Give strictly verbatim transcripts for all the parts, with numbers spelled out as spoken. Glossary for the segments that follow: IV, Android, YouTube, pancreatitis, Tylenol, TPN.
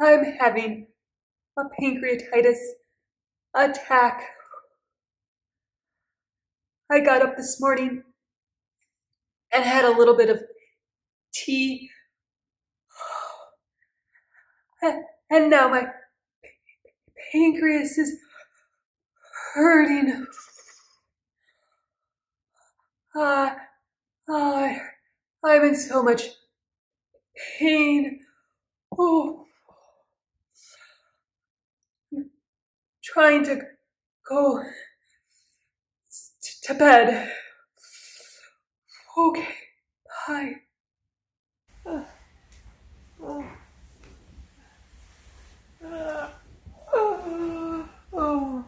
I'm having a pancreatitis attack. I got up this morning and had a little bit of tea, and now my pancreas is hurting. Uh, uh, I'm in so much pain. Oh, I'm trying to go to bed. Okay, bye. Uh, uh, uh, uh, oh.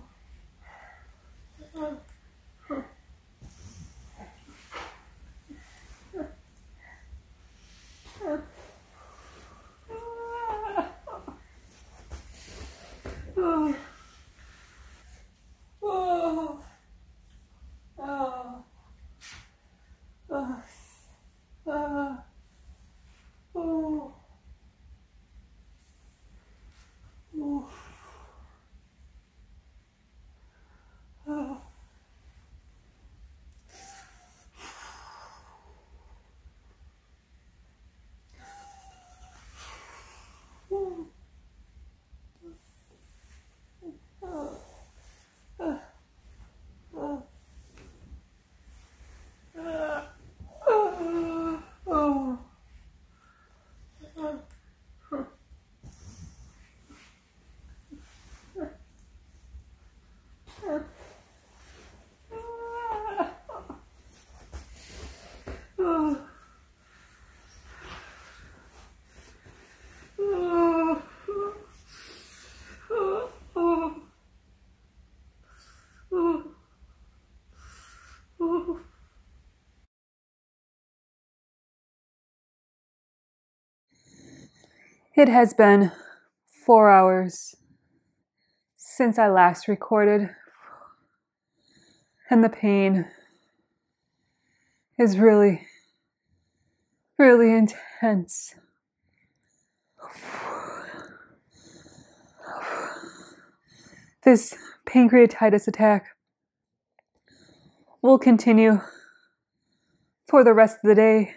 It has been four hours since I last recorded, and the pain is really, really intense. This pancreatitis attack will continue for the rest of the day,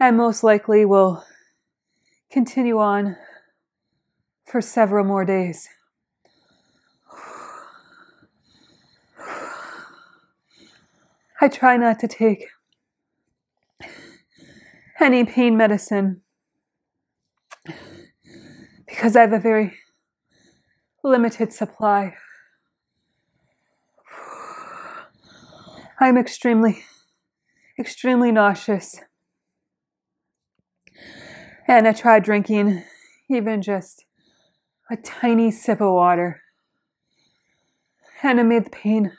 and most likely will continue on for several more days. I try not to take any pain medicine because I have a very limited supply. I'm extremely, extremely nauseous. And I tried drinking even just a tiny sip of water, and it made the pain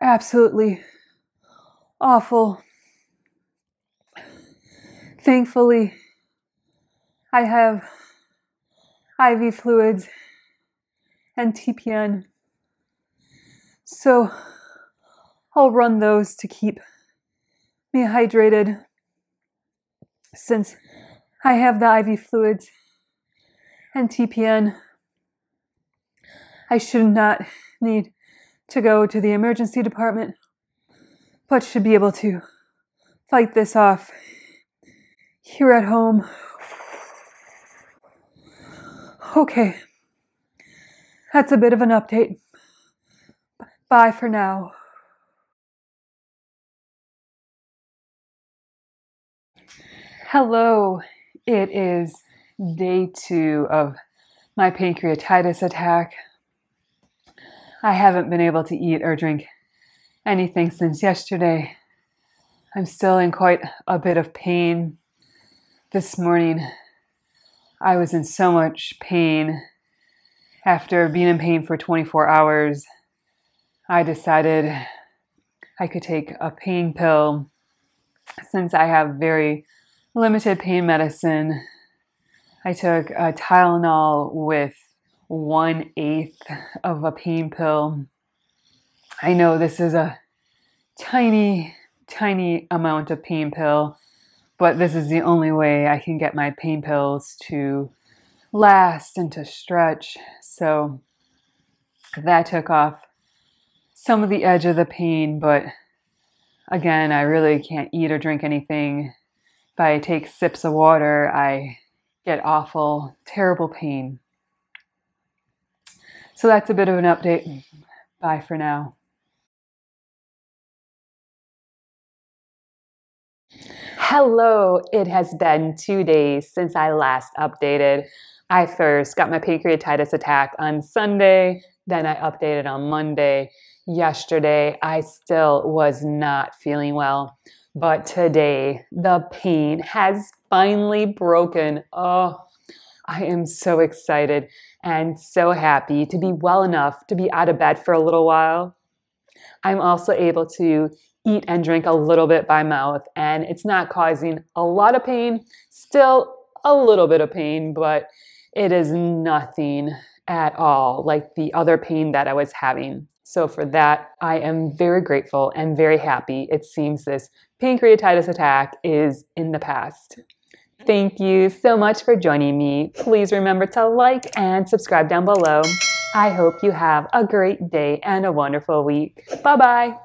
absolutely awful. Thankfully, I have I V fluids and T P N, so I'll run those to keep me hydrated. Since I have the I V fluids and T P N, I should not need to go to the emergency department, but should be able to fight this off here at home. Okay, that's a bit of an update. Bye for now. Hello, it is day two of my pancreatitis attack. I haven't been able to eat or drink anything since yesterday. I'm still in quite a bit of pain. This morning, I was in so much pain. After being in pain for twenty-four hours, I decided I could take a pain pill since I have very limited pain medicine. I took a Tylenol with one eighth of a pain pill. I know this is a tiny, tiny amount of pain pill, but this is the only way I can get my pain pills to last and to stretch. So that took off some of the edge of the pain, but again, I really can't eat or drink anything. If I take sips of water, I get awful, terrible pain. So that's a bit of an update. Bye for now. Hello, it has been two days since I last updated. I first got my pancreatitis attack on Sunday, then I updated on Monday. Yesterday, I still was not feeling well, but today the pain has finally broken. Oh, I am so excited and so happy to be well enough to be out of bed for a little while. I'm also able to eat and drink a little bit by mouth, and it's not causing a lot of pain, still a little bit of pain, but it is nothing at all like the other pain that I was having. So for that, I am very grateful and very happy. It seems this pancreatitis attack is in the past. Thank you so much for joining me. Please remember to like and subscribe down below. I hope you have a great day and a wonderful week. Bye-bye.